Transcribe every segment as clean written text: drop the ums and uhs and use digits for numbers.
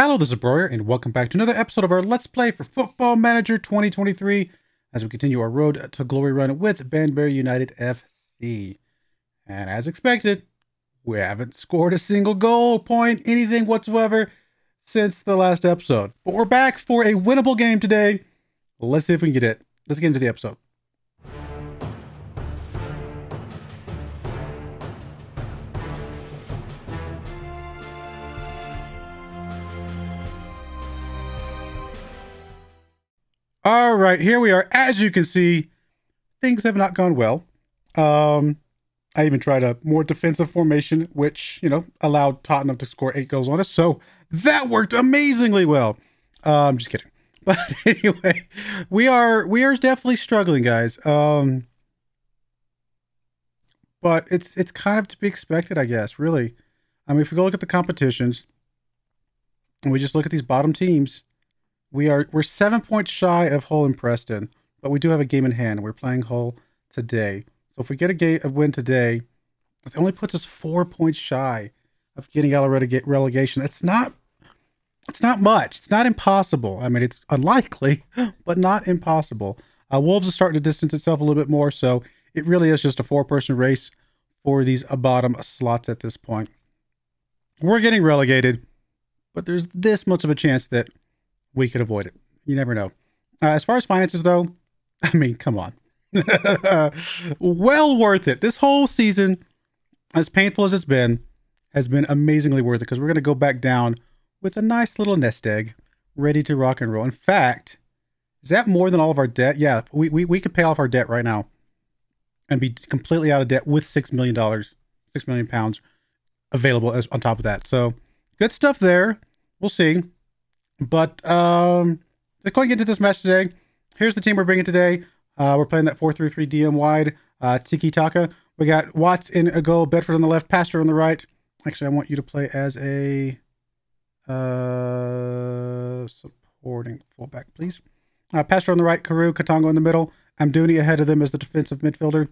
Hello, this is Broyar, and welcome back to another episode of our Let's Play for Football Manager 2023 as we continue our Road to Glory run with Banbury United FC. And as expected, we haven't scored a single goal, point, anything whatsoever since the last episode. But we're back for a winnable game today. Let's see if we can get it. Let's get into the episode. All right, here we are. As you can see, things have not gone well. I even tried a more defensive formation, which, you know, allowed Tottenham to score 8 goals on us. So that worked amazingly well. I'm just kidding. But anyway, we are definitely struggling, guys. But it's kind of to be expected, I guess, really. I mean, if we go look at the competitions and we just look at these bottom teams, we're 7 points shy of Hull and Preston, but we do have a game in hand. And we're playing Hull today, so if we get a win today, it only puts us 4 points shy of getting out of relegation. It's not much. It's not impossible. I mean, it's unlikely, but not impossible. Wolves is starting to distance itself a little bit more, so it really is just a four-person race for these bottom slots at this point. We're getting relegated, but there's this much of a chance that we could avoid it. You never know. As far as finances, though, I mean, come on. Well worth it. This whole season, as painful as it's been, has been amazingly worth it, because we're going to go back down with a nice little nest egg ready to rock and roll. In fact, is that more than all of our debt? Yeah, we could pay off our debt right now and be completely out of debt with £6 million available as, on top of that. So good stuff there. We'll see. But let's go and get into this match today. Here's the team we're bringing today. We're playing that 4-3-3 DM wide tiki taka. We got Watts in a goal, Bedford on the left, Pastor on the right. Actually, I want you to play as a supporting fullback, please. Pastor on the right, Carew, Katongo in the middle. Amdouni ahead of them as the defensive midfielder.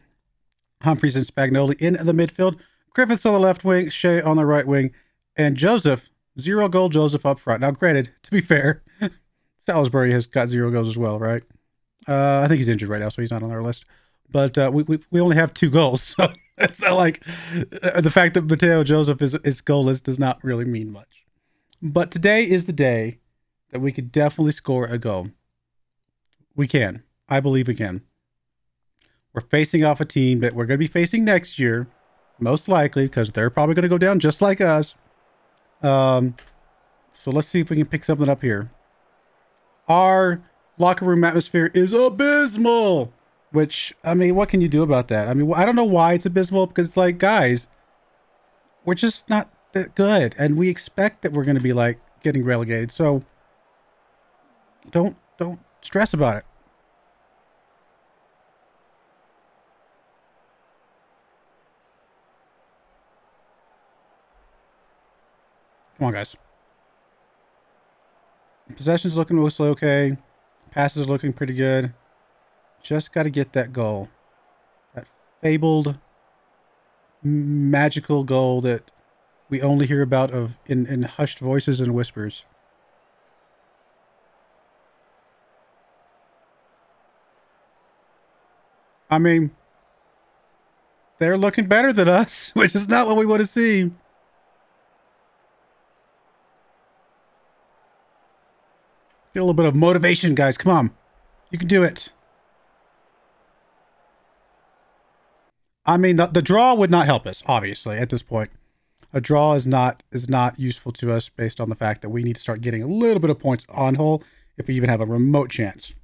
Humphreys and Spagnoli in the midfield. Griffiths on the left wing, Shea on the right wing, and Joseph. 0 goal Joseph up front. Now, granted, to be fair, Salisbury has got 0 goals as well, right? I think he's injured right now, so he's not on our list. But we only have 2 goals, so it's not like the fact that Mateo Joseph is goalless does not really mean much. But today is the day that we could definitely score a goal. We can. I believe we can. We're facing off a team that we're going to be facing next year, most likely, because they're probably going to go down just like us. So let's see if we can pick something up here. Our locker room atmosphere is abysmal, which, I mean, what can you do about that? I mean, I don't know why it's abysmal, because it's like, guys, we're just not that good. And we expect that we're going to be like getting relegated. So don't stress about it. Come on, guys. Possession's looking mostly okay. Passes are looking pretty good. Just got to get that goal. That fabled, magical goal that we only hear about in hushed voices and whispers. I mean, they're looking better than us, which is not what we want to see. Get a little bit of motivation, guys. Come on. You can do it. I mean, the draw would not help us, obviously, at this point. A draw is not useful to us based on the fact that we need to start getting a little bit of points on Hull if we even have a remote chance.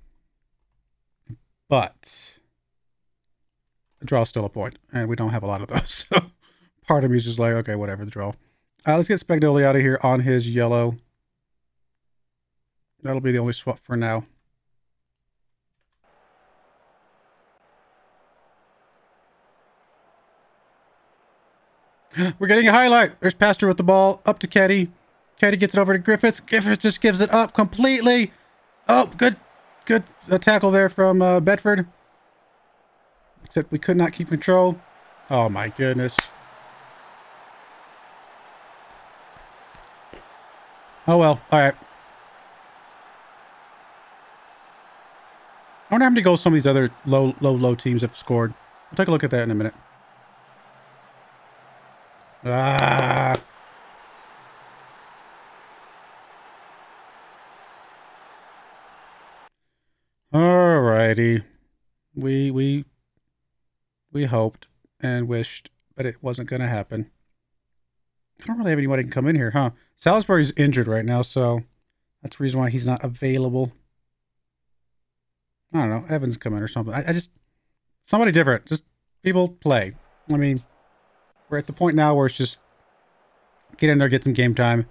But a draw is still a point, and we don't have a lot of those. So part of me is just like, okay, whatever, the draw. Let's get Spagnoli out of here on his yellow. That'll be the only swap for now. We're getting a highlight. There's Pastor with the ball. Up to Keddy. Keddy gets it over to Griffiths. Griffiths just gives it up completely. Oh, good tackle there from Bedford. Except we could not keep control. Oh, my goodness. Oh well, alright. I wonder how many goals some of these other low teams have scored. We'll take a look at that in a minute. Ah. Alrighty. We hoped and wished, but it wasn't going to happen. I don't really have anybody who can come in here, huh? Salisbury's injured right now, so that's the reason why he's not available. I don't know. Evans come in or something. I just... Somebody different. Just people play. I mean, we're at the point now where it's just get in there, get some game time.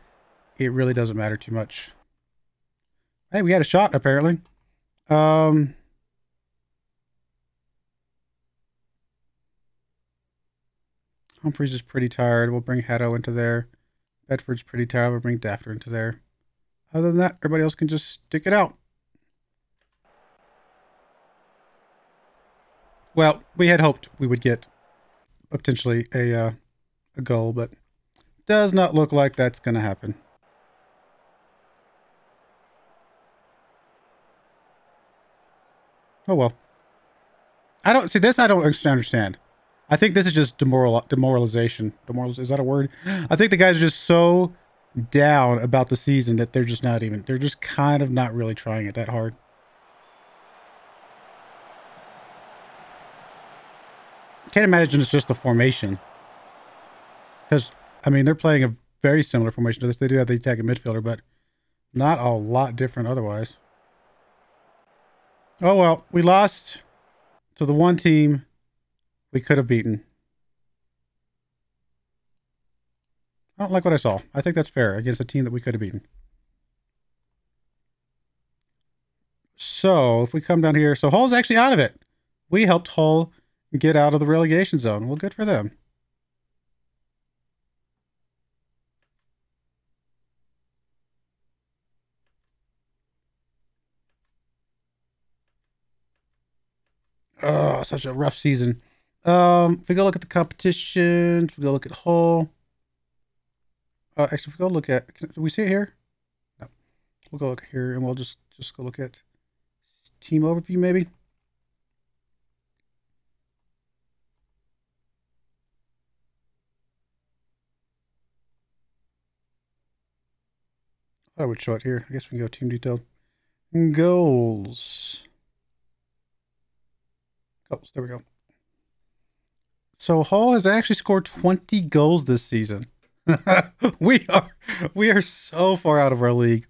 It really doesn't matter too much. Hey, we had a shot, apparently. Humphreys is pretty tired. We'll bring Hatto into there. Bedford's pretty tired. We'll bring Dafter into there. Other than that, everybody else can just stick it out. Well, we had hoped we would get potentially a goal, but does not look like that's going to happen. Oh well. I don't see this. I don't understand. I think this is just demoralization. Is that a word? I think the guys are just so down about the season that they're just not even. They're just kind of not really trying it that hard. Can't imagine it's just the formation, because I mean they're playing a very similar formation to this. They do have the attacking midfielder, but not a lot different otherwise. Oh well, we lost to the one team we could have beaten. I don't like what I saw. I think that's fair against a team that we could have beaten. So if we come down here, so Hull's actually out of it. We helped Hull get out of the relegation zone. Well, good for them. Oh, such a rough season. If we go look at the competitions, we go look at Hull. Actually, if we go look at... Do we see it here? No. We'll go look here, and we'll just go look at team overview, maybe. I would show it here. I guess we can go team detailed. Goals. Goals. There we go. So Hull has actually scored 20 goals this season. we are so far out of our league.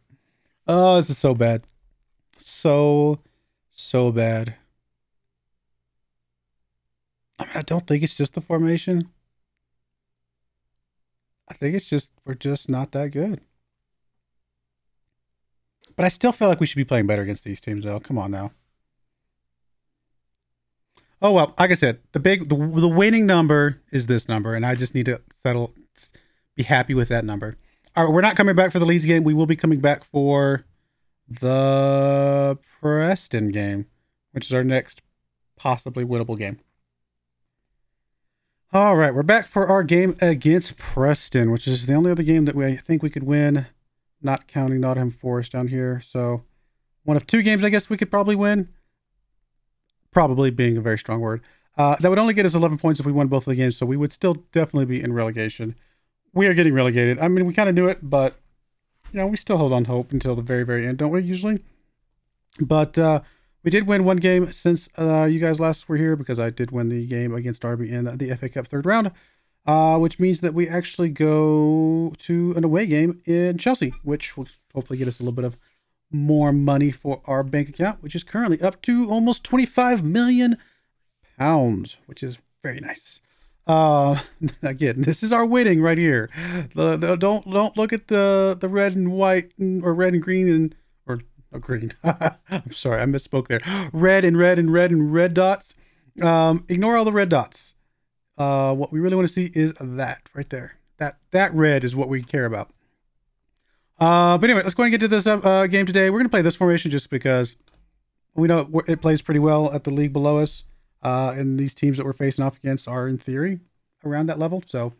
Oh, this is so bad. So bad. I mean, I don't think it's just the formation. I think it's just we're just not that good. But I still feel like we should be playing better against these teams, though. Come on now. Oh well, like I said, the winning number is this number, and I just need to settle, be happy with that number. All right, we're not coming back for the Leeds game. We will be coming back for the Preston game, which is our next possibly winnable game. All right, we're back for our game against Preston, which is the only other game that I think we could win. Not counting Nottingham Forest down here. So one of two games I guess we could probably win. Probably being a very strong word. That would only get us 11 points if we won both of the games. So we would still definitely be in relegation. We are getting relegated. I mean, we kind of knew it, but you know, we still hold on hope until the very, very end, don't we, usually? But we did win one game since you guys last were here, because I did win the game against Derby in the FA Cup third round. Which means that we actually go to an away game in Chelsea, which will hopefully get us a little bit of more money for our bank account, which is currently up to almost £25 million, which is very nice. Again, this is our winning right here. Don't look at the red and white, or red and green, and or green. I'm sorry, I misspoke there. Red and red and red and red dots. Ignore all the red dots. What we really want to see is that right there. That red is what we care about. But anyway, let's go and get to this game today. We're going to play this formation just because we know it plays pretty well at the league below us. And these teams that we're facing off against are, in theory, around that level. So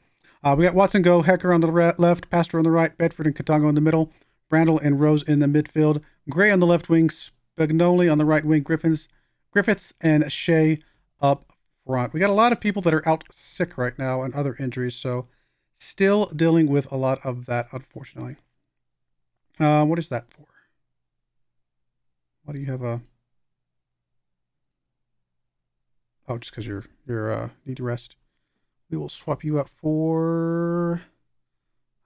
we got Watson, Go, Hecker on the left, Pastor on the right, Bedford and Katongo in the middle, Brandel and Rose in the midfield, Gray on the left wing, Spagnoli on the right wing, Griffiths and Shea up front. We got a lot of people that are out sick right now and other injuries, so still dealing with a lot of that, unfortunately. What is that for? Why do you have a... Oh, just because you're need to rest. We will swap you out for...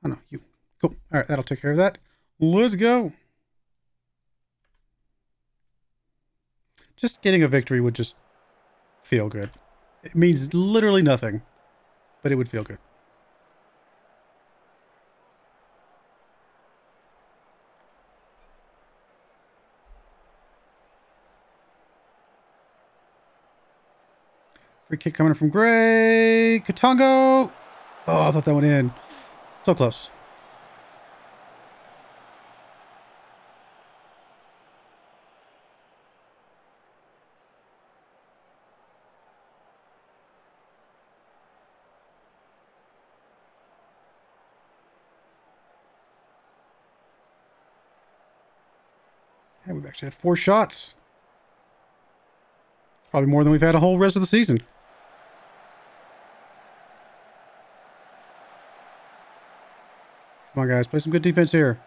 I don't know, you. Cool. All right, that'll take care of that. Let's go. Just getting a victory would just feel good. It means literally nothing, but it would feel good. Free kick coming from Gray. Katongo. Oh, I thought that went in. So close. And we've actually had 4 shots. It's probably more than we've had a whole rest of the season. Come on, guys. Play some good defense here.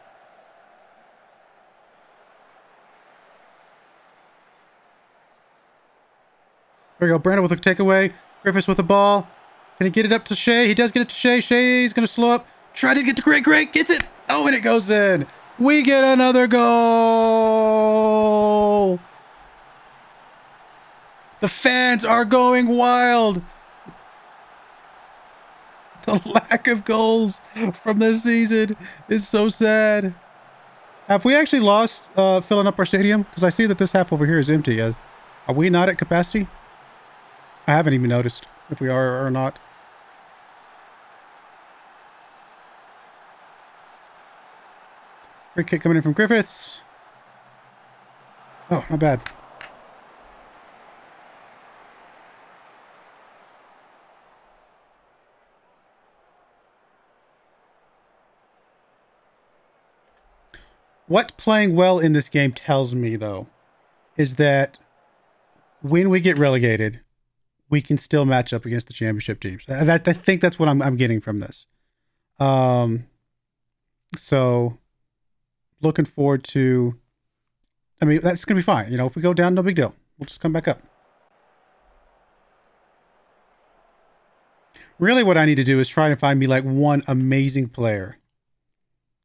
There we go. Brandon with a takeaway. Griffiths with the ball. Can he get it up to Shea? He does get it to Shea. Shea's going to slow up. Try to get to Gray. Gray gets it. Oh, and it goes in. We get another goal. The fans are going wild. The lack of goals from this season is so sad. Have we actually lost filling up our stadium? Because I see that this half over here is empty. Are we not at capacity? I haven't even noticed if we are or not. Free kick coming in from Griffiths. Oh, not bad. What playing well in this game tells me, though, is that when we get relegated, we can still match up against the championship teams. I think that's what I'm getting from this. So looking forward to, I mean, that's going to be fine. You know, if we go down, no big deal. We'll just come back up. Really what I need to do is try to find me like one amazing player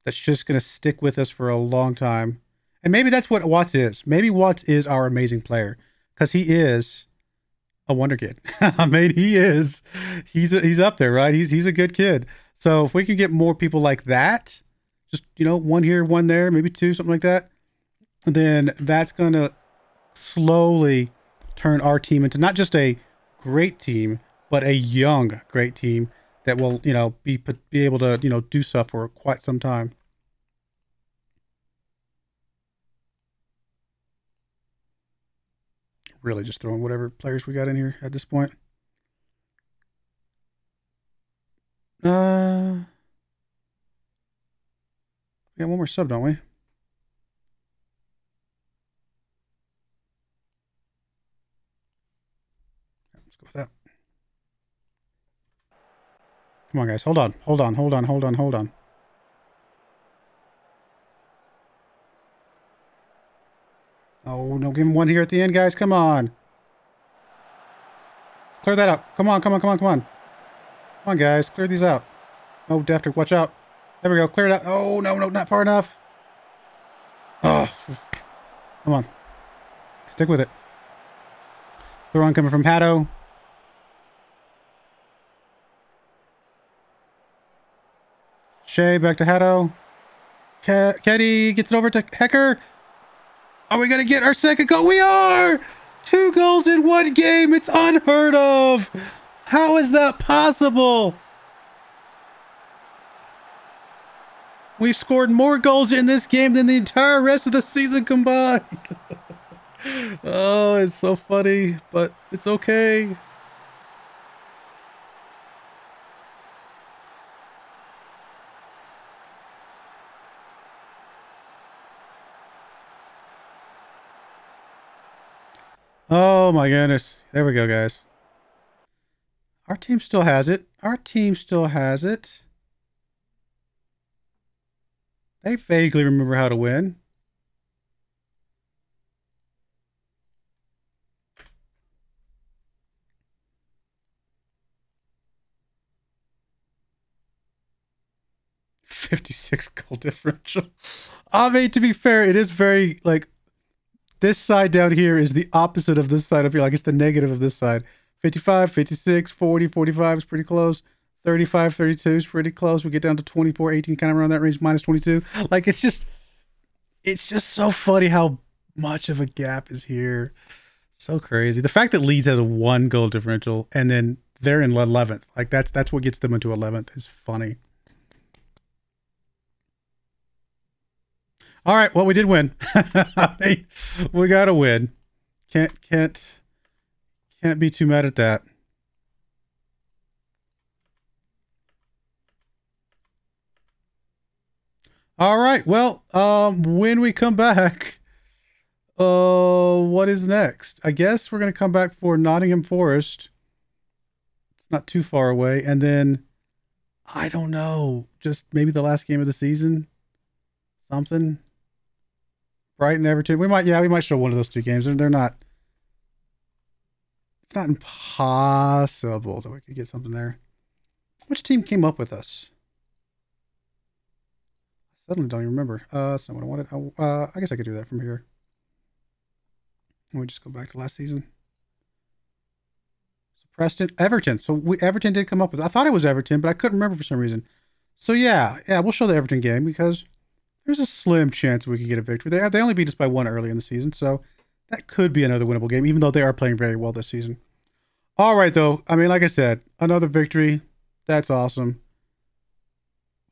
that's just going to stick with us for a long time. And maybe that's what Watts is. Maybe Watts is our amazing player because he is a wonder kid. I mean, he is. He's up there, right? He's a good kid. So if we can get more people like that, just, you know, one here, one there, maybe 2, something like that, then that's going to slowly turn our team into not just a great team, but a young great team that will, you know, be able to, you know, do stuff for quite some time. Really just throwing whatever players we got in here at this point. We got one more sub, don't we? Let's go with that. Come on, guys. Hold on. Oh, no. Give him one here at the end, guys. Come on. Clear that up. Come on. Come on, guys. Clear these out. Oh, Defter, watch out. There we go. Clear it out. Oh, no. Not far enough. Oh. Come on. Stick with it. Throw on coming from Pato. Shea back to Hato. Keddy gets it over to Hecker. Are we going to get our second goal? We are! 2 goals in 1 game. It's unheard of. How is that possible? We've scored more goals in this game than the entire rest of the season combined. Oh, it's so funny, but it's okay. Oh my goodness. There we go, guys. Our team still has it. Our team still has it. They vaguely remember how to win. .56 goal differential. I mean, to be fair, it is very, like, this side down here is the opposite of this side up here. Like, it's the negative of this side. 55, 56, 40, 45 is pretty close. 35, 32 is pretty close. We get down to 24, 18, kind of around that range, minus 22. Like, it's just so funny how much of a gap is here. So crazy. The fact that Leeds has a 1 goal differential and then they're in 11th. Like, that's what gets them into 11th is funny. All right, well, we did win. I mean, we got to win. Can't be too mad at that. All right, well, when we come back, what is next? I guess we're going to come back for Nottingham Forest. It's not too far away. And then, I don't know, just maybe the last game of the season, something. Brighton, Everton. We might show one of those two games. They're not. It's not impossible that we could get something there. Which team came up with us? I suddenly don't even remember. That's not what I wanted. I guess I could do that from here. Let me just go back to last season. So Preston, Everton. So Everton did come up with. I thought it was Everton, but I couldn't remember for some reason. So yeah, we'll show the Everton game because there's a slim chance we could get a victory. They only beat us by 1 early in the season, so that could be another winnable game, even though they are playing very well this season. All right, though. I mean, like I said, another victory. That's awesome.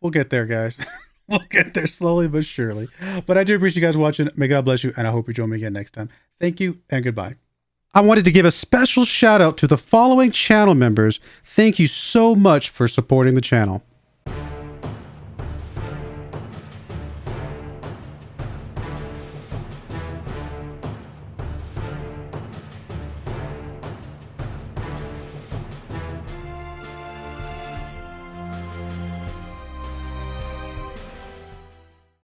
We'll get there, guys. We'll get there slowly but surely. But I do appreciate you guys watching. May God bless you, and I hope you join me again next time. Thank you, and goodbye. I wanted to give a special shout-out to the following channel members. Thank you so much for supporting the channel.